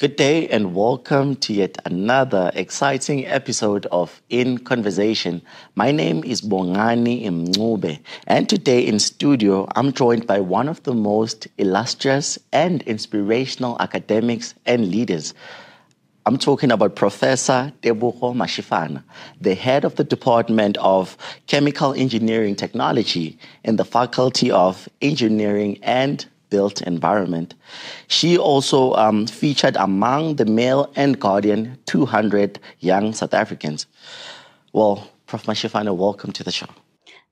Good day and welcome to yet another exciting episode of In Conversation. My name is Bongani Mncube, and today in studio I'm joined by one of the most illustrious and inspirational academics and leaders. I'm talking about Professor Tebogo Mashifana, the head of the Department of Chemical Engineering Technology in the Faculty of Engineering and Built Environment. She also featured among the Mail and Guardian 200 young South Africans. Well, Prof. Mashifana, welcome to the show.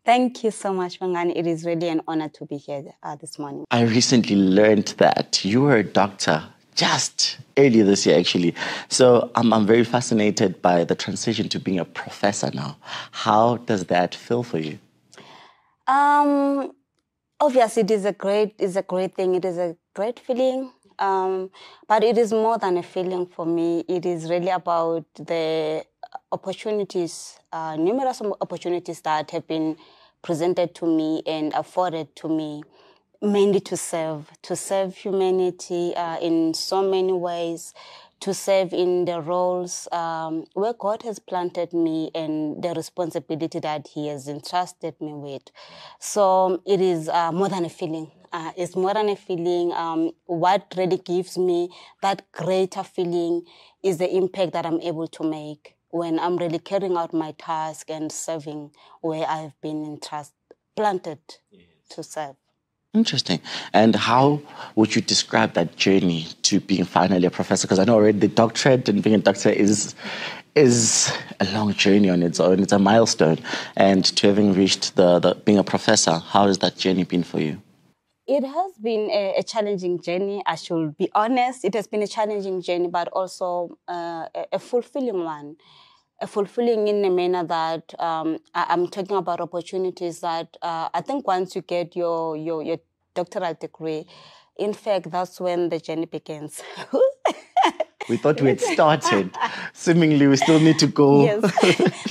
Thank you so much, Bongani. It is really an honor to be here this morning. I recently learned that you were a doctor just earlier this year, actually. So I'm very fascinated by the transition to being a professor now. How does that feel for you? Obviously, it is a great thing. It is a great feeling, but it is more than a feeling for me. It is really about the opportunities, numerous opportunities that have been presented to me and afforded to me, mainly to serve humanity in so many ways, to serve in the roles where God has planted me and the responsibility that He has entrusted me with. So it is more than a feeling. It's more than a feeling. What really gives me that greater feeling is the impact that I'm able to make when I'm really carrying out my task and serving where I've been planted to serve. Interesting. And how would you describe that journey to being finally a professor? Because I know already the doctorate and being a doctor is a long journey on its own. It's a milestone. And to having reached the being a professor, how has that journey been for you? It has been a challenging journey, I should be honest. It has been a challenging journey, but also a fulfilling one. Fulfilling in a manner that I'm talking about opportunities that I think once you get your doctoral degree, in fact, that's when the journey begins. We thought we had started. Seemingly, we still need to go. Yes.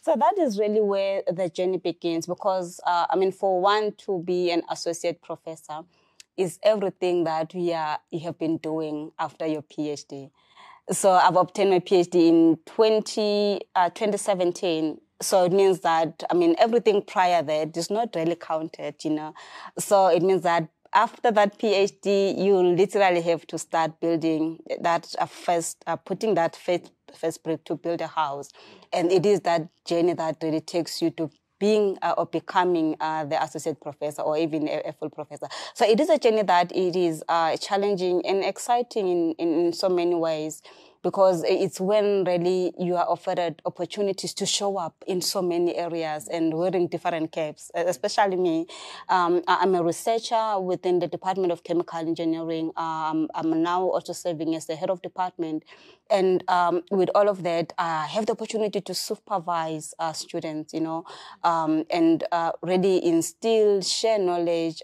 So that is really where the journey begins because, for one to be an associate professor is everything that you have been doing after your PhD. So I've obtained my PhD in 2017. So it means that, everything prior there is not really counted, So it means that after that PhD, you literally have to start building that putting that first brick to build a house. And it is that journey that really takes you to being or becoming the associate professor or even a full professor. So it is a journey that it is challenging and exciting in so many ways because it's when really you are offered opportunities to show up in so many areas and wearing different caps, especially me. I'm a researcher within the Department of Chemical Engineering. I'm now also serving as the head of department. And with all of that, I have the opportunity to supervise students, and really instill, share knowledge,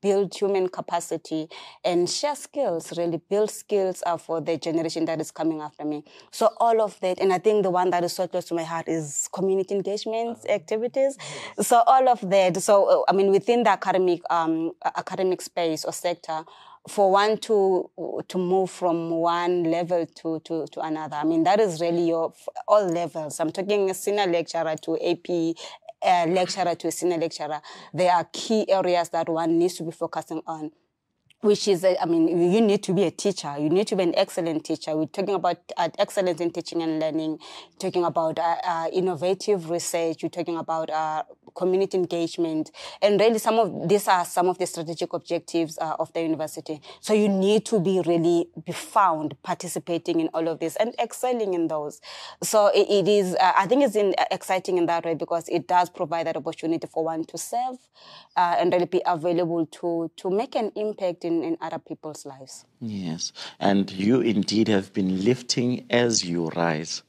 build human capacity, and share skills, really build skills for the generation that is coming after me. So all of that, and I think the one that is so close to my heart is community engagement activities. Yes. So all of that. So within the academic space or sector, for one to move from one level to another. That is really your all levels. I'm talking a senior lecturer to AP. Lecturer to a senior lecturer. There are key areas that one needs to be focusing on. Which is, you need to be a teacher. You need to be an excellent teacher. We're talking about excellence in teaching and learning, talking about innovative research. We're talking about community engagement. And really, these are some of the strategic objectives of the university. So you need to be found participating in all of this and excelling in those. So it is, I think it's exciting in that way because it does provide that opportunity for one to serve and really be available to make an impact in other people's lives. Yes, and you indeed have been lifting as you rise.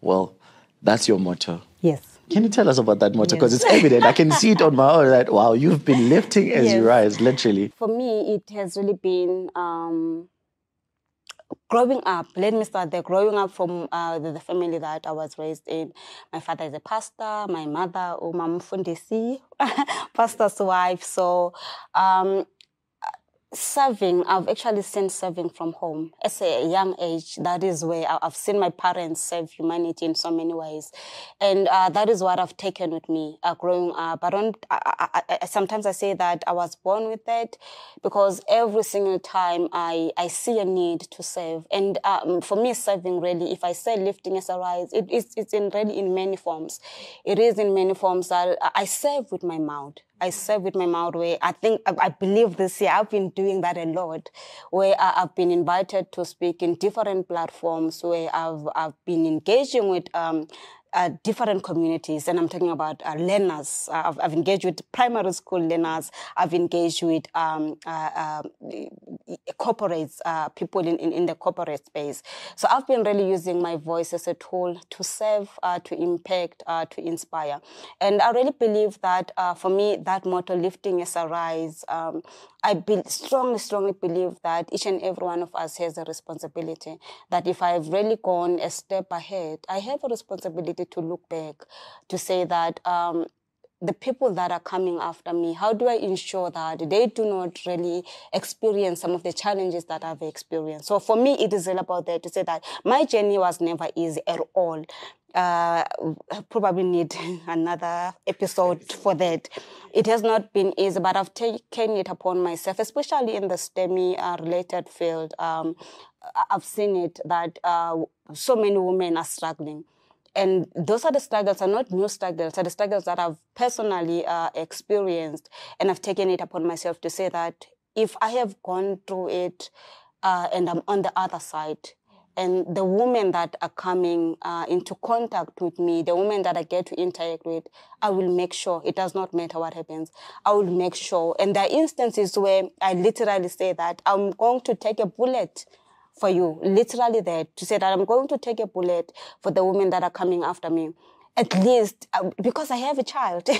Well, that's your motto. Yes. Can you tell us about that motto? Because it's evident. I can see it on my own. That wow, you've been lifting as you rise, literally. For me, it has really been growing up. Let me start there. Growing up from the family that I was raised in. My father is a pastor. My mother, Uma Mfundisi, pastor's wife. So. Serving, I've actually seen serving from home. As a young age, that is where I've seen my parents serve humanity in so many ways. And that is what I've taken with me growing up. Sometimes I say that I was born with it, because every single time I see a need to serve. And for me, serving really, if I say lifting as a rise, it's really in many forms. It is in many forms that I serve with my mouth. I serve with my mouth where I believe this year I've been doing that a lot, where I've been invited to speak in different platforms, where I've been engaging with different communities, and I'm talking about learners. I've engaged with primary school learners. I've engaged with corporates, people in the corporate space. So I've been really using my voice as a tool to serve, to impact, to inspire. And I really believe that for me, that motto, lifting as a rise, I strongly, strongly believe that each and every one of us has a responsibility, that if I've really gone a step ahead, I have a responsibility to look back, to say that the people that are coming after me, how do I ensure that they do not really experience some of the challenges that I've experienced? So for me, it is all about that, to say that my journey was never easy at all. Probably need another episode for that. It has not been easy, but I've taken it upon myself, especially in the STEMI related field. I've seen it that so many women are struggling. And those are the struggles, are not new struggles, are the struggles that I've personally experienced. And I've taken it upon myself to say that if I have gone through it and I'm on the other side, and the women that are coming into contact with me, the women that I get to interact with, I will make sure, it does not matter what happens, I will make sure. And there are instances where I literally say that I'm going to take a bullet for you, literally that, to say that I'm going to take a bullet for the women that are coming after me. At least, because I have a child.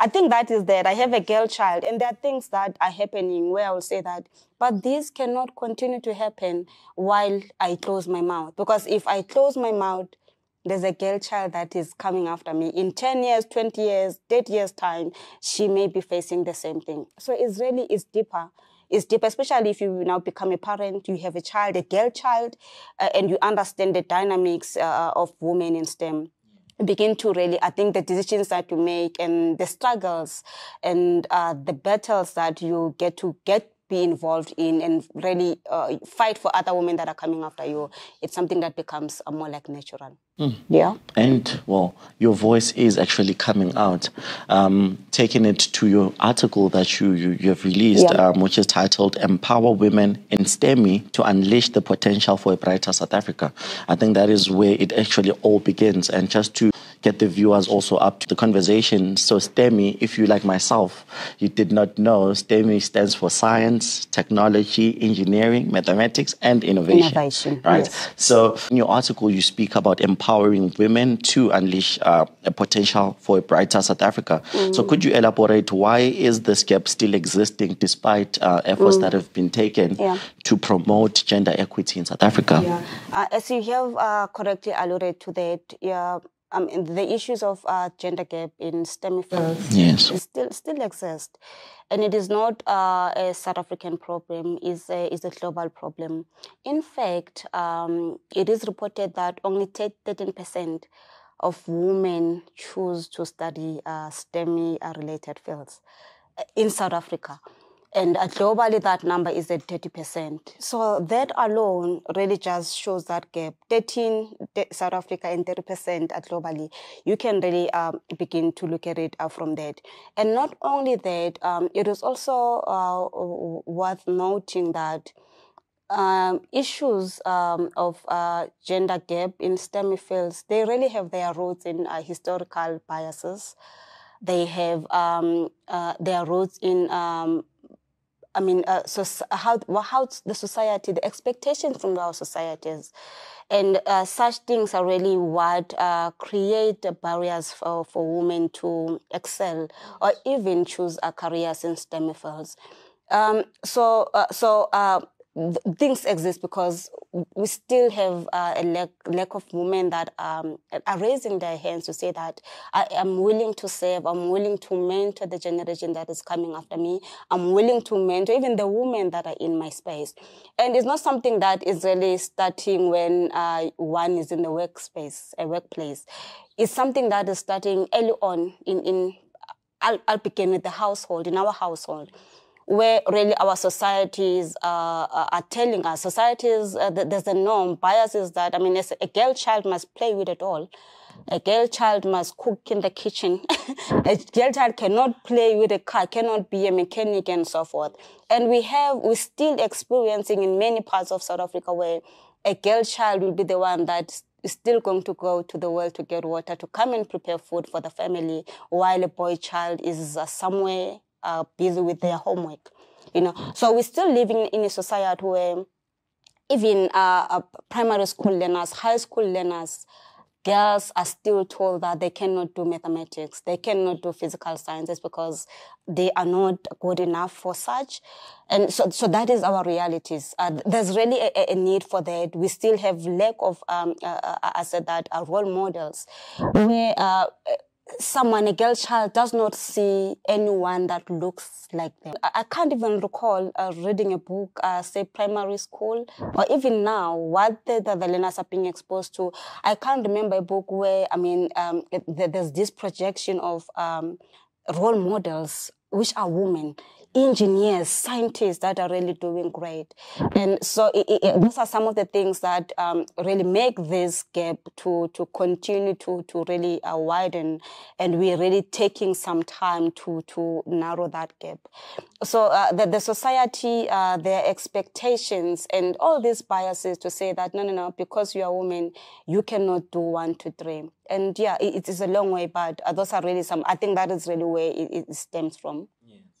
I think that is that. I have a girl child, and there are things that are happening where I will say that, but this cannot continue to happen while I close my mouth. Because if I close my mouth, there's a girl child that is coming after me. In 10 years, 20 years, 30 years' time, she may be facing the same thing. So it's really, it's deeper. It's deep, especially if you now become a parent, you have a child, a girl child, and you understand the dynamics of women in STEM. Begin to really, I think the decisions that you make and the struggles and the battles that you get to be involved in and really fight for other women that are coming after you, it's something that becomes more like natural. Mm. Yeah. And, well, your voice is actually coming out. Taking it to your article that you have released, yeah, which is titled Empower Women in STEMI to Unleash the Potential for a Brighter South Africa. I think that is where it actually all begins. And just to get the viewers also up to the conversation, so STEMI, if you like myself, you did not know, STEMI stands for Science, Technology, Engineering, Mathematics, and Innovation. Innovation, right? Yes. So in your article, you speak about empowerment, empowering women to unleash a potential for a brighter South Africa. Mm. So could you elaborate, why is this gap still existing despite efforts that have been taken to promote gender equity in South Africa? Yeah. As you have correctly alluded to that, the issues of gender gap in STEMI fields still exist. And it is not a South African problem, it's a global problem. In fact, it is reported that only 13% of women choose to study STEMI-related fields in South Africa. And globally, that number is at 30%. So that alone really just shows that gap. 13 South Africa and 30% globally. You can really begin to look at it from that. And not only that, it is also worth noting that issues of gender gap in STEMI fields, they really have their roots in historical biases. They have their roots in... so how the society, the expectations from our societies, and such things are really what create barriers for women to excel or even choose careers in STEM fields. things exist because we still have a lack of women that are raising their hands to say that I am willing to serve, I'm willing to mentor the generation that is coming after me, I'm willing to mentor even the women that are in my space. And it's not something that is really starting when one is in the workspace, a workplace. It's something that is starting early on in I'll begin with the household, in our household, where really our societies are telling us, societies, there's a norm, biases that, I mean, a girl child must play with it all. A girl child must cook in the kitchen. A girl child cannot play with a car, cannot be a mechanic and so forth. And we're still experiencing in many parts of South Africa where a girl child will be the one that's still going to go to the well to get water, to come and prepare food for the family, while a boy child is somewhere busy with their homework, you know. So we're still living in a society where even primary school learners, high school learners, girls are still told that they cannot do mathematics, they cannot do physical sciences because they are not good enough for such. And so that is our realities. There's really a need for that. We still have lack of, I said that, role models where someone, a girl child, does not see anyone that looks like them. I can't even recall reading a book, say primary school, or even now, what the learners are being exposed to. I can't remember a book where, I mean, there's this projection of role models, which are women, engineers, scientists that are really doing great. And so those are some of the things that really make this gap to continue to really widen, and we're really taking some time to narrow that gap. So the society, their expectations and all these biases to say that, no, because you are a woman, you cannot do 1, 2, 3. And yeah, it is a long way, but those are really some, I think that is really where it stems from.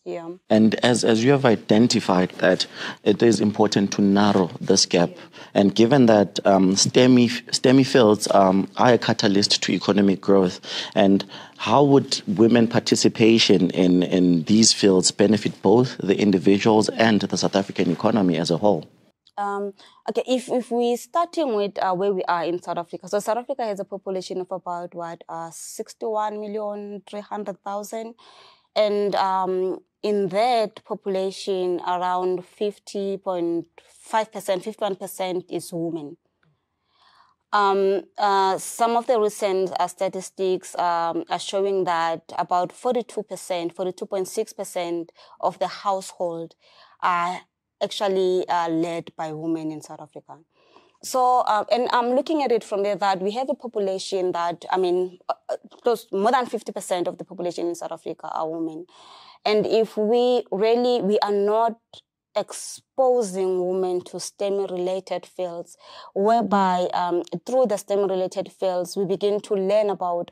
Yeah. And as you have identified that it is important to narrow this gap, and given that STEMI fields are a catalyst to economic growth, and how would women participation in these fields benefit both the individuals and the South African economy as a whole? Okay, if we're starting with where we are in South Africa. So South Africa has a population of about, 61,300,000. And in that population, around 50.5%, 51% is women. Some of the recent statistics are showing that about 42%, 42.6% of the household are actually led by women in South Africa. So, and I'm looking at it from there that we have a population that, I mean, more than 50% of the population in South Africa are women. And if we are not exposing women to STEM-related fields, whereby through the STEM-related fields, we begin to learn about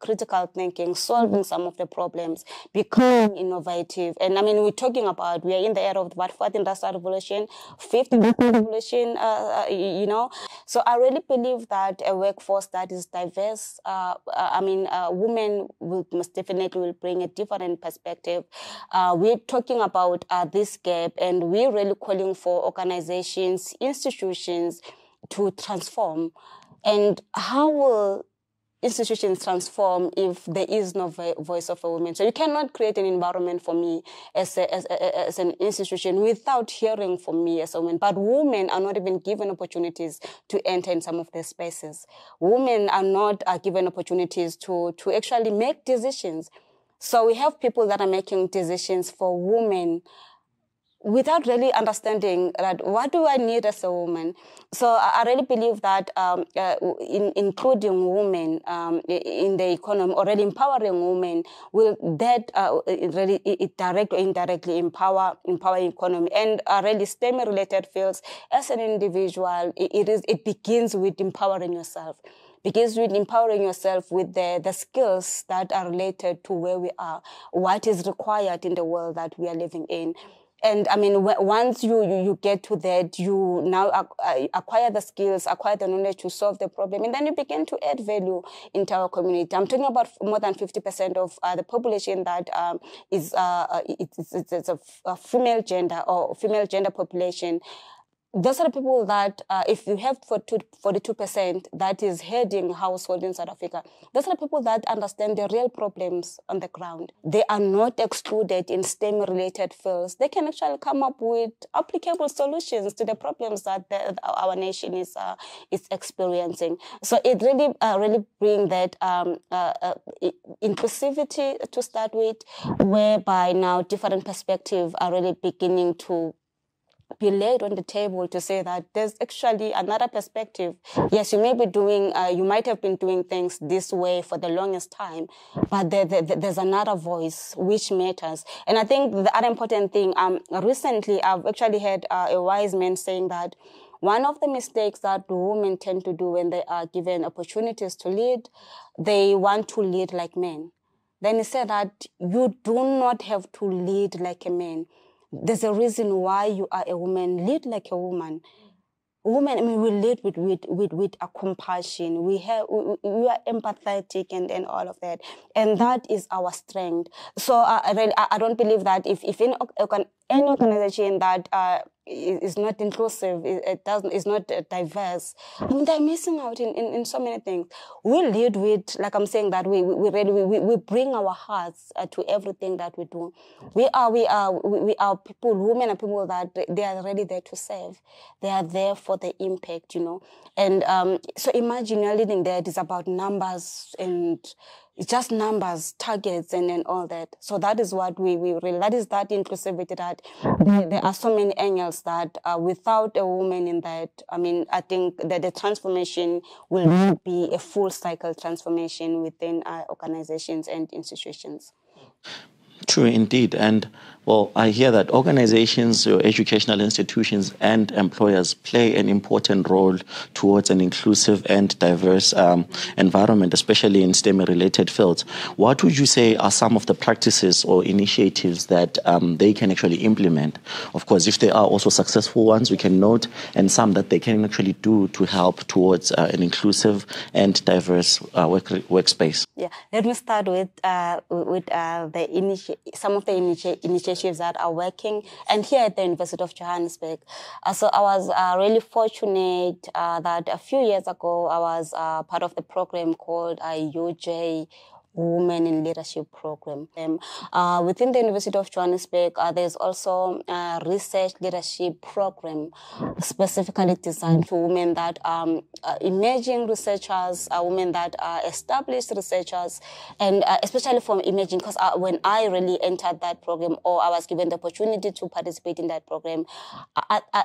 critical thinking, solving some of the problems, becoming innovative. And I mean, we're talking about, we are in the era of the Fourth Industrial Revolution, Fifth Industrial Revolution, you know. So I really believe that a workforce that is diverse, women most definitely will bring a different perspective. We're talking about this gap, and we're really calling for organizations, institutions to transform. And how will institutions transform if there is no voice of a woman? So you cannot create an environment for me as an institution without hearing from me as a woman. But women are not even given opportunities to enter in some of the spaces. Women are not given opportunities to actually make decisions. So we have people that are making decisions for women without really understanding that what do I need as a woman. So I really believe that including women in the economy, or really empowering women, will that really directly or indirectly empower economy. And really STEM-related fields, as an individual, it begins with empowering yourself. Begins with empowering yourself with the skills that are related to where we are, what is required in the world that we are living in. And I mean, once you get to that, you now acquire the skills, acquire the knowledge to solve the problem, and then you begin to add value into our community. I'm talking about more than 50% of the population that is a female gender or female gender population. Those are the people that, if you have 42% that is heading household in South Africa, those are the people that understand the real problems on the ground. They are not excluded in STEM-related fields. They can actually come up with applicable solutions to the problems that our nation is experiencing. So it really, really brings that inclusivity to start with, whereby now different perspectives are really beginning to be laid on the table to say that there's actually another perspective. Yes, you may be doing, you might have been doing things this way for the longest time, but there's another voice which matters. And I think the other important thing, recently I've actually heard a wise man saying that one of the mistakes that women tend to do when they are given opportunities to lead, they want to lead like men. Then he said that you do not have to lead like a man. There's a reason why you are a woman. Lead like a woman. Women, I mean, we lead with a compassion. We are empathetic and all of that, and that is our strength. So I don't believe that if in any organization that is not inclusive, is not diverse, I mean, they're missing out in so many things. We lead with, like I'm saying, that we bring our hearts to everything that we do. We are people, women are people that they are really there to serve. They are there for the impact, you know. And so imagine you're leading there, it is about numbers and it's just numbers, targets, and all that. So that is what we really, that is that inclusivity that there are so many angles that without a woman in that, I mean, I think that the transformation will not be a full cycle transformation within our organizations and institutions. True indeed. And well, I hear that organizations, educational institutions and employers play an important role towards an inclusive and diverse environment, especially in STEM-related fields. What would you say are some of the practices or initiatives that they can actually implement? Of course, if there are also successful ones, we can note, and some that they can actually do to help towards an inclusive and diverse workspace. Yeah, let me start with some of the initiatives that are working, and here at the University of Johannesburg. So I was really fortunate that a few years ago I was part of the program called UJ Women in Leadership Program. Within the University of Johannesburg, there's also a research leadership program specifically designed to women that are emerging researchers, women that are established researchers, and especially from emerging, because when I really entered that program, or I was given the opportunity to participate in that program,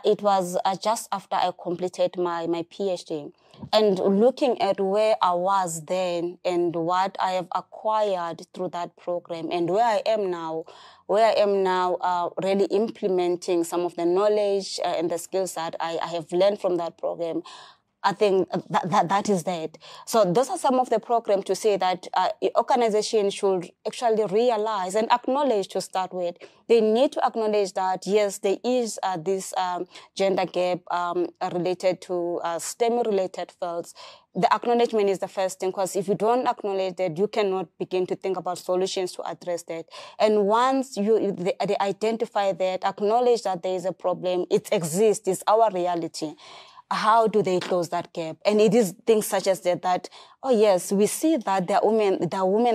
it was just after I completed my PhD. And looking at where I was then and what I have acquired through that program and where I am now really implementing some of the knowledge and the skills that I have learned from that program, I think that is that. So those are some of the programs to say that organizations should actually realize and acknowledge to start with. They need to acknowledge that, yes, there is this gender gap related to STEM-related fields. The acknowledgement is the first thing, because if you don't acknowledge that, you cannot begin to think about solutions to address that. And once they identify that, acknowledge that there is a problem, it exists, it's our reality. How do they close that gap? And it is things such as that, oh yes, we see that there are women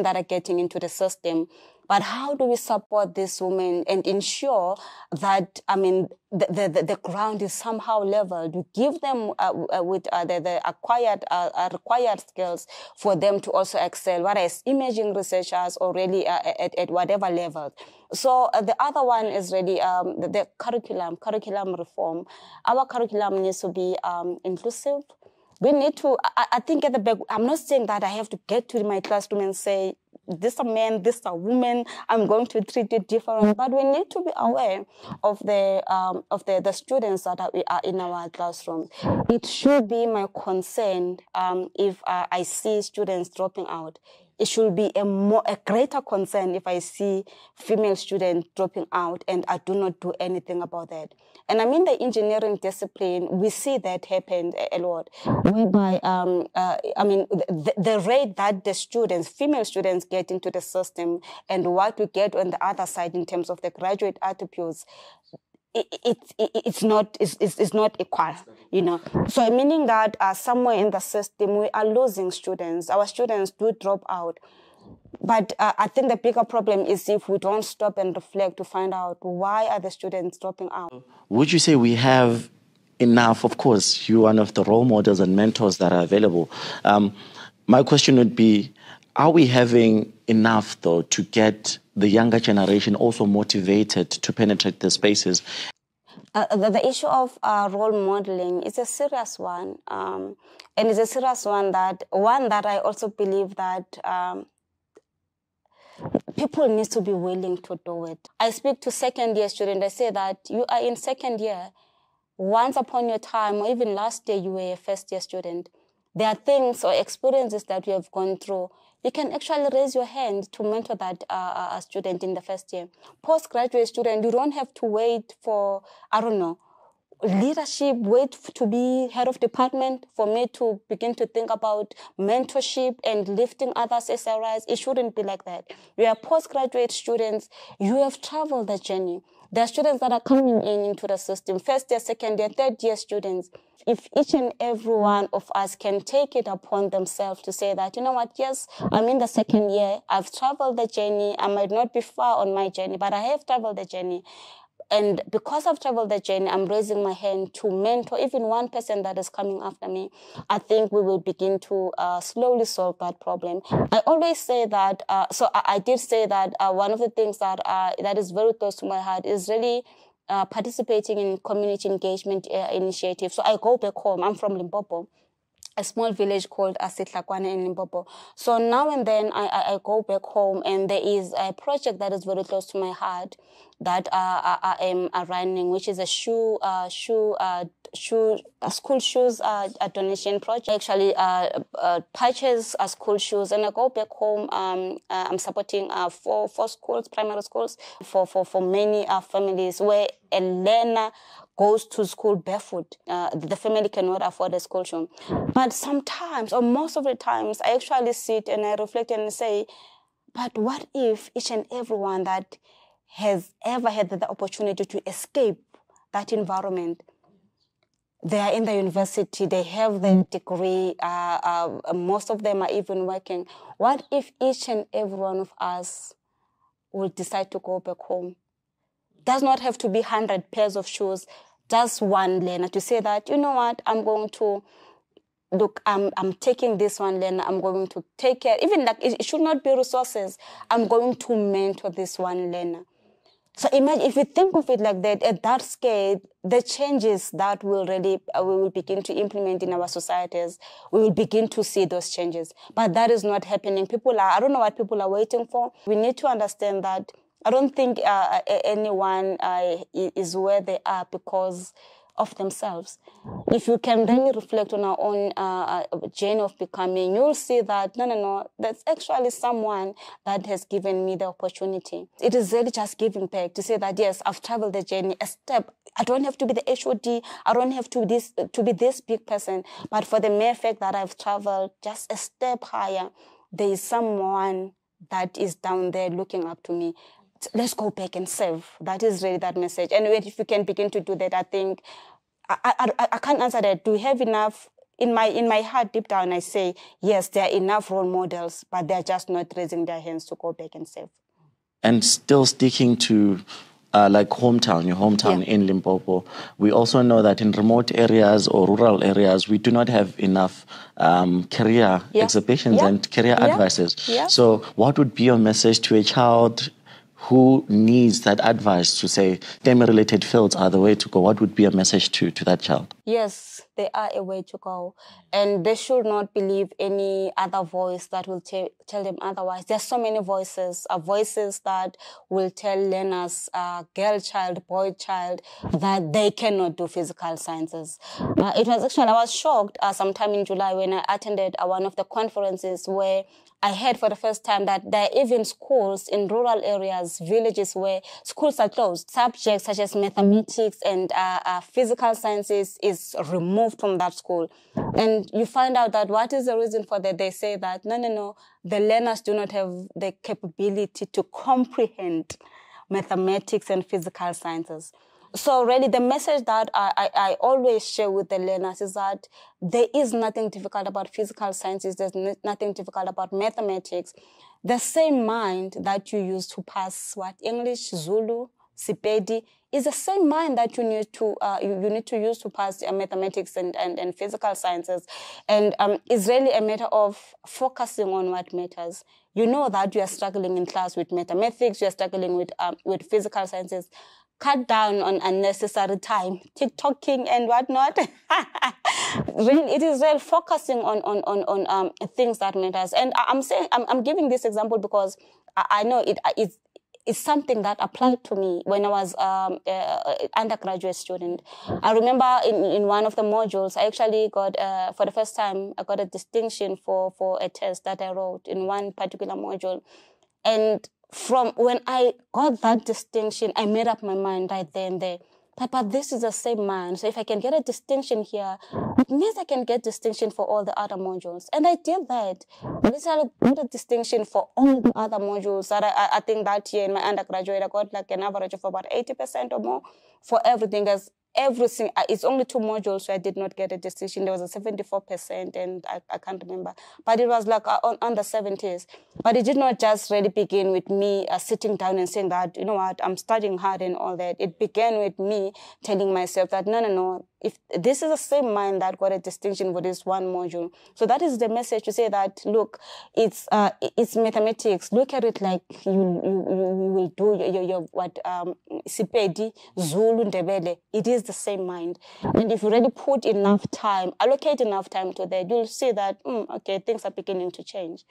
that are getting into the system, but how do we support these women and ensure that, I mean, the ground is somehow leveled? We give them with the required skills for them to also excel, whether it's emerging researchers or really at whatever level. So the other one is really the curriculum reform. Our curriculum needs to be inclusive. We need to, I think at the back, I'm not saying that I have to get to my classroom and say, this a man, this a woman, I'm going to treat it different. But we need to be aware of the students that are in our classrooms. It should be my concern if I see students dropping out. it should be a greater concern if I see female students dropping out and I do not do anything about that. And I mean the engineering discipline, we see that happen a lot, whereby, I mean, the rate that the students, female students get into the system and what we get on the other side in terms of the graduate attributes, it's not equal, you know. So meaning that somewhere in the system we are losing students. Our students do drop out. But I think the bigger problem is if we don't stop and reflect to find out why are the students dropping out. Would you say we have enough? Of course, you're one of the role models and mentors that are available. My question would be, are we having enough, though, to get the younger generation also motivated to penetrate the spaces? The issue of role modeling is a serious one. And it's a serious one that I also believe that people need to be willing to do it. I speak to second-year students. I say that you are in second year. Once upon your time, or even last year, you were a first-year student. There are things or experiences that you have gone through. You can actually raise your hand to mentor that student in the first year. Postgraduate student, you don't have to wait for, I don't know, leadership, wait to be head of department, for me to begin to think about mentorship and lifting others as I rise. It shouldn't be like that. You are postgraduate students, you have traveled the journey. There are students that are coming in into the system, first year, second year, third year students. If each and every one of us can take it upon themselves to say that, you know what, yes, I'm in the second year, I've traveled the journey, I might not be far on my journey, but I have traveled the journey. And because I've traveled the journey, I'm raising my hand to mentor even one person that is coming after me. I think we will begin to slowly solve that problem. I always say that, so I did say that one of the things that is very close to my heart is really participating in community engagement initiatives. So I go back home. I'm from Limpopo, a small village called Asitlakwane in Limpopo. So now and then I go back home, and there is a project that is very close to my heart that I am running, which is a school shoes donation project. I actually purchase school shoes, and I go back home. I'm supporting four schools, primary schools, for many families where a learner goes to school barefoot. The family cannot afford a school shoe. But sometimes, or most of the times, I actually sit and I reflect and say, but what if each and everyone that has ever had the opportunity to escape that environment, they are in the university, they have their degree, most of them are even working. What if each and every one of us will decide to go back home? Does not have to be 100 pairs of shoes, just one learner to say that, you know what, I'm going to, look, I'm taking this one learner, I'm going to take care, even like it should not be resources, I'm going to mentor this one learner. So imagine, if you think of it like that, at that scale, the changes that we will begin to implement in our societies, we will begin to see those changes. But that is not happening. I don't know what people are waiting for. We need to understand that I don't think anyone is where they are because of themselves. If you can then reflect on our own journey of becoming, you'll see that, no, that's actually someone that has given me the opportunity. It is really just giving back to say that, yes, I've traveled the journey a step. I don't have to be the HOD. I don't have to be this big person. But for the mere fact that I've traveled just a step higher, there is someone that is down there looking up to me. Let's go back and serve. That is really that message. And if you can begin to do that, I think I can't answer that. Do we have enough? In my heart, deep down, I say yes. There are enough role models, but they are just not raising their hands to go back and serve. And still sticking to like hometown, your hometown, yeah, in Limpopo. We also know that in remote areas or rural areas, we do not have enough career, yeah, exhibitions, yeah, and career, yeah, advices. Yeah. So what would be your message to a child who needs that advice to say STEM-related fields are the way to go? What would be a message to that child? yes, they are a way to go. And they should not believe any other voice that will tell them otherwise. There's so many voices, voices that will tell learners, girl child, boy child, that they cannot do physical sciences. It was actually, I was shocked sometime in July when I attended one of the conferences where I heard for the first time that there are even schools in rural areas, villages where schools are closed. Subjects such as mathematics and physical sciences is removed from that school. And you find out that what is the reason for that? They say that, no, no, no, the learners do not have the capability to comprehend mathematics and physical sciences. So really the message that I always share with the learners is that there is nothing difficult about physical sciences, there's nothing difficult about mathematics. The same mind that you use to pass what English, Zulu, Sepedi is the same mind that you need to use to pass mathematics and physical sciences, and it's really a matter of focusing on what matters. You know that you are struggling in class with mathematics, you are struggling with physical sciences. Cut down on unnecessary time, TikToking and whatnot. It is really focusing on things that matters. And I'm saying I'm giving this example because I know it's something that applied to me when I was an undergraduate student. I remember in one of the modules, I actually got for the first time I got a distinction for a test that I wrote in one particular module, and from when I got that distinction, I made up my mind right there and there. But this is the same mind. So if I can get a distinction here, it means I can get distinction for all the other modules. And I did that. Literally got a distinction for all the other modules. That I think that year in my undergraduate, I got like an average of about 80% or more for everything. As everything, it's only two modules where I did not get a distinction. There was a 74% and I can't remember. But it was like on the 70s. But it did not just really begin with me sitting down and saying that, you know what, I'm studying hard and all that. It began with me telling myself that, no, no, no, if this is the same mind that got a distinction for this one module. So that is the message to say that, look, it's mathematics. Look at it like you will do your what, Sepedi, Zulu, Ndebele. It is the same mind. And if you really put enough time, allocate enough time to that, you'll see that, okay, things are beginning to change.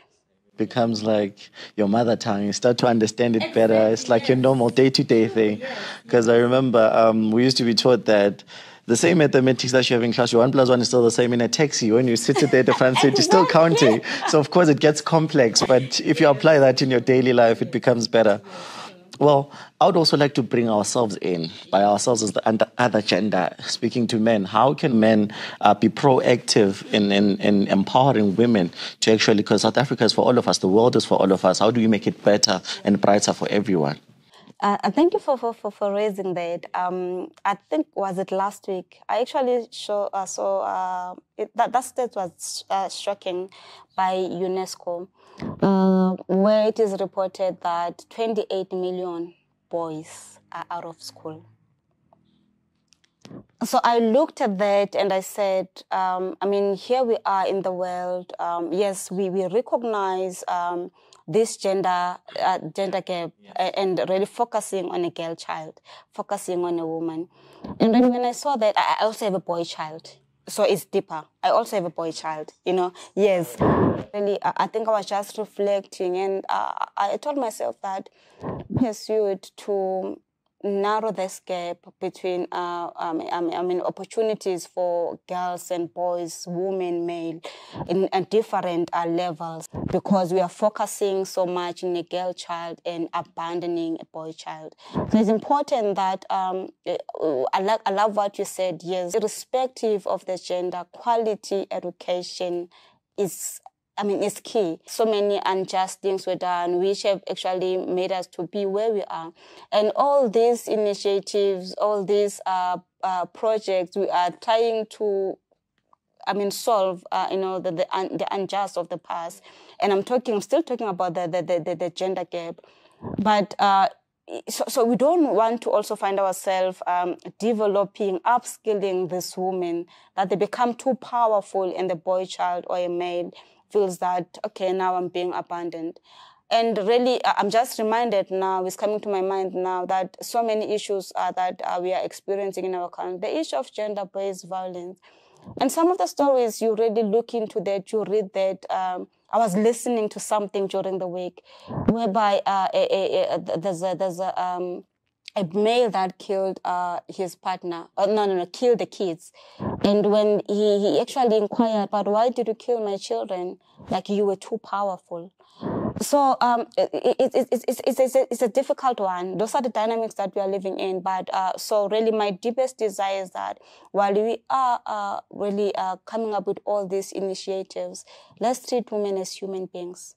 Becomes like your mother tongue. You start to understand it better. It's like your normal day-to-day thing. Because I remember we used to be taught that the same mathematics that you have in class, your 1 plus 1 is still the same in a taxi. When you sit there at the front seat, you're still counting. So, of course, it gets complex. But if you apply that in your daily life, it becomes better. Well, I would also like to bring ourselves in, by ourselves as the other gender, speaking to men. How can men be proactive in empowering women to actually, because South Africa is for all of us, the world is for all of us. How do we make it better and brighter for everyone? Thank you for raising that. I think, was it last week? I actually saw that stat was shocking by UNESCO, where it is reported that 28 million boys are out of school. So I looked at that and I said, I mean, here we are in the world. Yes, we recognize this gender gap, yes, and really focusing on a girl child, focusing on a woman. And then when I saw that, I also have a boy child. So it's deeper. I also have a boy child, you know. Yes, really, I think I was just reflecting and I told myself that pursued to narrow this gap between, opportunities for girls and boys, women, male, in different levels, because we are focusing so much on a girl child and abandoning a boy child. So it's important that, I love what you said, yes, irrespective of the gender, quality education is, I mean, it's key. So many unjust things were done, which have actually made us to be where we are. And all these initiatives, all these projects, we are trying to, I mean, solve, you know, the unjust of the past. And I'm still talking about the gender gap. But so we don't want to also find ourselves developing, upskilling this woman, that they become too powerful in the boy child or a male, feels that, okay, now I'm being abandoned. And really, I'm just reminded now, it's coming to my mind now, that so many issues are that we are experiencing in our country. The issue of gender-based violence. And some of the stories you really look into that, you read that. I was listening to something during the week whereby there's a male that killed his partner. Killed the kids. And when he actually inquired about, why did you kill my children? Like, you were too powerful. So it's a difficult one. Those are the dynamics that we are living in. But so really my deepest desire is that while we are really coming up with all these initiatives, let's treat women as human beings.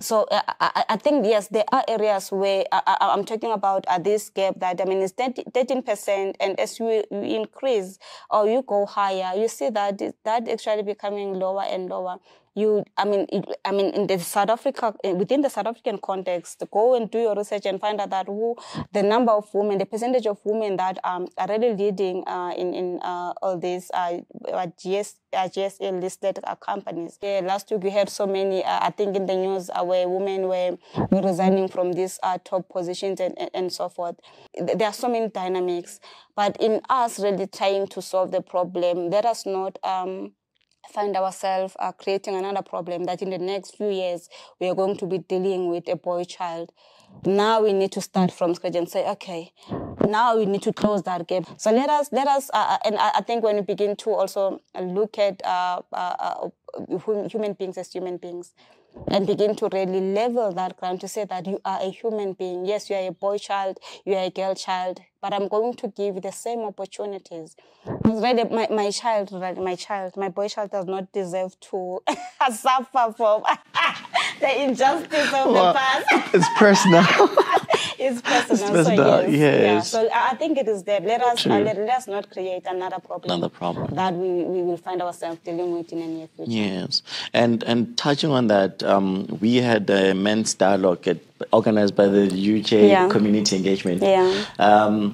So I think, yes, there are areas where I'm talking about this gap that, I mean, it's 13%, and as you increase or you go higher, you see that that actually becoming lower and lower. In the South Africa, within the South African context, go and do your research and find out that the number of women, the percentage of women that are really leading in all these JSE listed companies. Yeah, last week we had so many, I think in the news, where women were resigning from these top positions and so forth. There are so many dynamics, but in us really trying to solve the problem, let us not find ourselves creating another problem that in the next few years we are going to be dealing with a boy child. Now we need to start from scratch and say, okay, now we need to close that gap. So let us and I think when we begin to also look at human beings as human beings, and begin to really level that ground to say that you are a human being. Yes, you are a boy child, you are a girl child, but I'm going to give you the same opportunities. My boy child does not deserve to suffer from the injustice of the past. It's personal. It's personal, yes. So I think it is that. Let us not create another problem that we will find ourselves dealing with in the near future. Yes, and touching on that, we had a men's dialogue organized by the UJ Community Engagement. Yeah.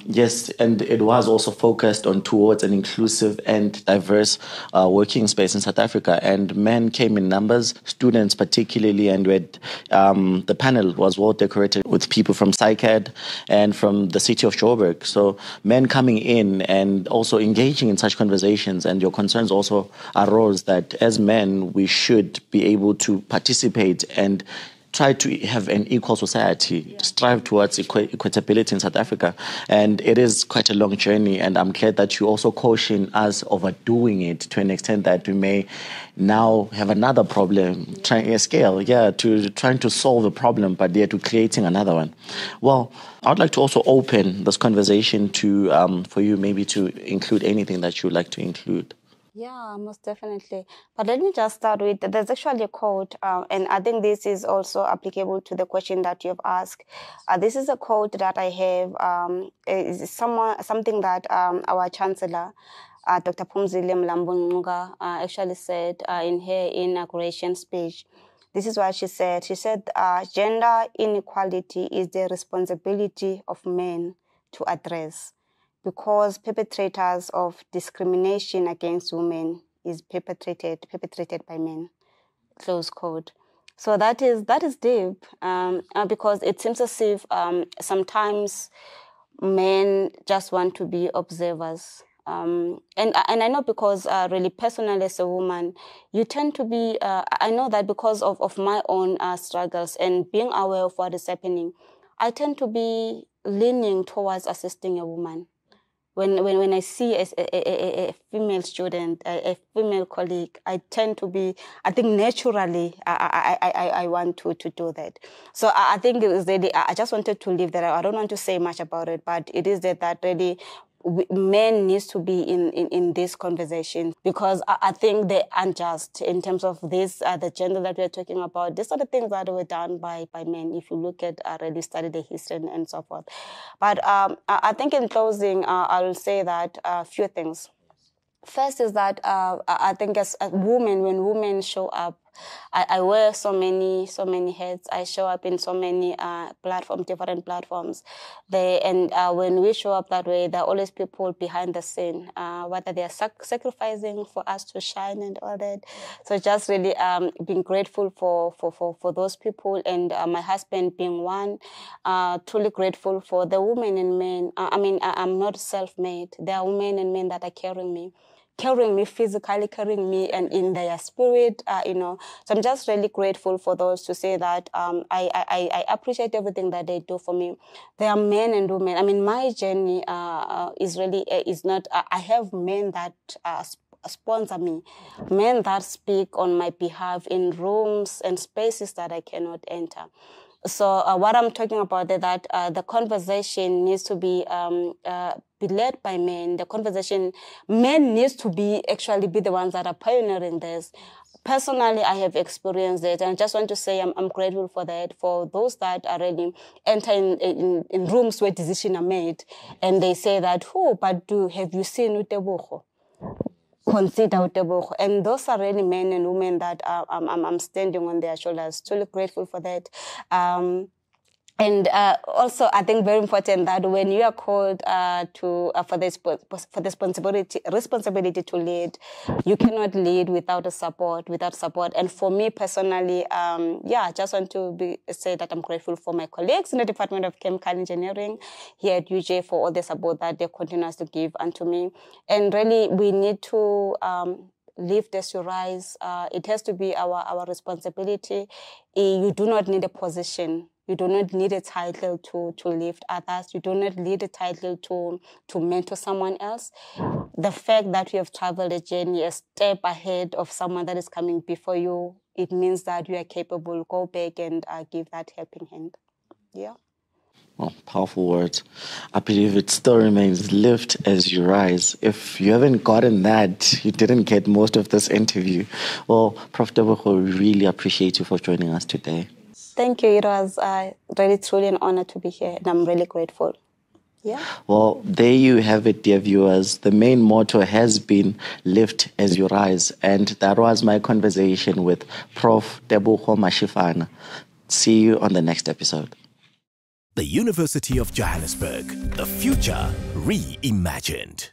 Yes, and it was also focused on towards an inclusive and diverse working space in South Africa. And men came in numbers, students particularly, and we had, the panel was well decorated with people from SCICAD and from the city of Joburg. So men coming in and also engaging in such conversations, and your concerns also arose that as men, we should be able to participate and try to have an equal society, strive towards equitability in South Africa. And it is quite a long journey, and I'm glad that you also caution us overdoing it to an extent that we may now have another problem, trying to solve a problem, but yet to creating another one. Well, I'd like to also open this conversation to for you maybe to include anything that you'd like to include. Yeah, most definitely. But let me just start with, there's actually a quote, and I think this is also applicable to the question that you've asked. This is a quote that I have, something that our Chancellor, Dr. Phumzile Mlambo-Ngcuka, actually said in her inauguration speech. This is what she said. She said, gender inequality is the responsibility of men to address, because perpetrators of discrimination against women is perpetrated by men, close quote. So that is deep, because it seems as if sometimes men just want to be observers. And I know, because really personally as a woman, you tend to be, I know that because of my own struggles and being aware of what is happening, I tend to be leaning towards assisting a woman. When I see a female student, a female colleague, I tend to be, I think naturally, I want to do that. So I think it is really, I just wanted to leave that. I don't want to say much about it, but it is that really men needs to be in this conversation, because I think they're unjust in terms of this, the gender that we're talking about. These are the things that were done by men, if you look at, really study the history and so forth. But I think in closing, I will say that a few things. First is that I think as women, when women show up, I wear so many hats. I show up in so many platforms, different platforms. When we show up that way, there are always people behind the scene, whether they are sacrificing for us to shine and all that. So just really being grateful for those people, and my husband being one. Truly grateful for the women and men. I'm not self-made. There are women and men that are carrying me physically, carrying me and in their spirit, So I'm just really grateful for those, to say that I appreciate everything that they do for me. They are men and women. My journey is really, is not, I have men that sponsor me, men that speak on my behalf in rooms and spaces that I cannot enter. So what I'm talking about is that the conversation needs to be led by men. The conversation, men needs to actually be the ones that are pioneering this. Personally, I have experienced it, and I just want to say I'm grateful for that, for those that are really entering in rooms where decisions are made, and they say that, oh, but have you seen Tebogo? Consider Tebogo. And those are really men and women that I'm standing on their shoulders. Truly grateful for that. And also, I think very important that when you are called for the responsibility to lead, you cannot lead without support. And for me personally, I just want to say that I'm grateful for my colleagues in the Department of Chemical Engineering here at UJ for all the support that they continue to give unto me. And really, we need to lift as you rise. It has to be our responsibility. You do not need a position. You do not need a title to lift others. You do not need a title to mentor someone else. The fact that you have traveled a journey, a step ahead of someone that is coming before you, it means that you are capable. Go back and give that helping hand. Yeah. Well, powerful words. I believe it still remains, lift as you rise. If you haven't gotten that, you didn't get most of this interview. Well, Prof. Tebogo, we really appreciate you for joining us today. Thank you. It was really, truly an honor to be here, and I'm really grateful. Yeah. Well, there you have it, dear viewers. The main motto has been lift as you rise. And that was my conversation with Prof. Tebogo Mashifana. See you on the next episode. The University of Johannesburg, the future reimagined.